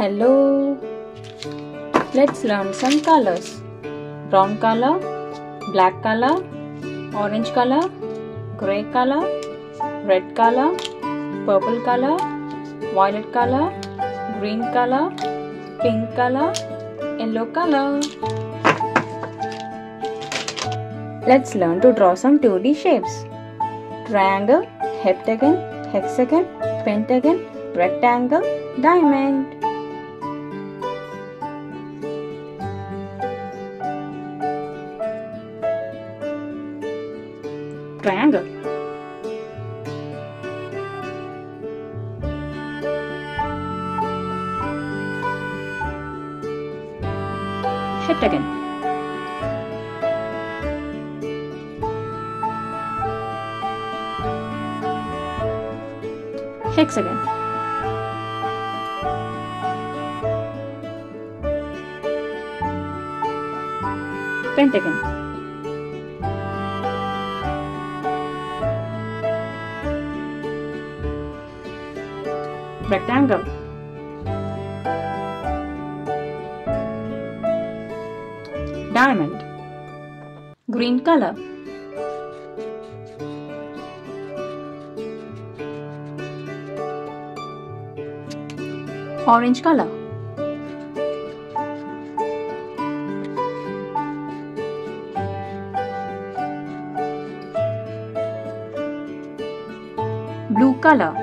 Hello! Let's learn some colors. Brown color, black color, orange color, grey color, red color, purple color, violet color, green color, pink color, yellow color. Let's learn to draw some 2D shapes. Triangle, heptagon, hexagon, pentagon, rectangle, diamond. Triangle. Heptagon. Hexagon. Pentagon. Rectangle. Diamond. Green color. Orange color. Blue color.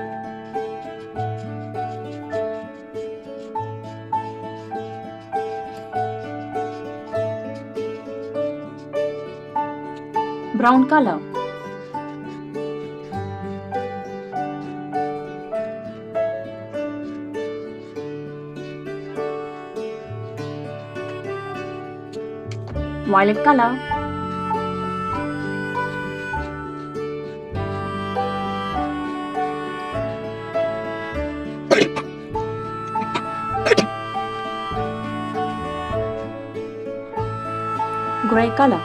Brown color, violet color, grey color.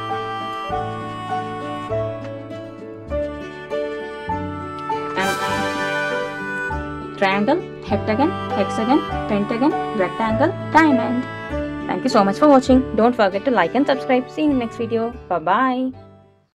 Triangle, heptagon, hexagon, pentagon, rectangle, diamond. Thank you so much for watching. Don't forget to like and subscribe. See you in the next video. Bye bye.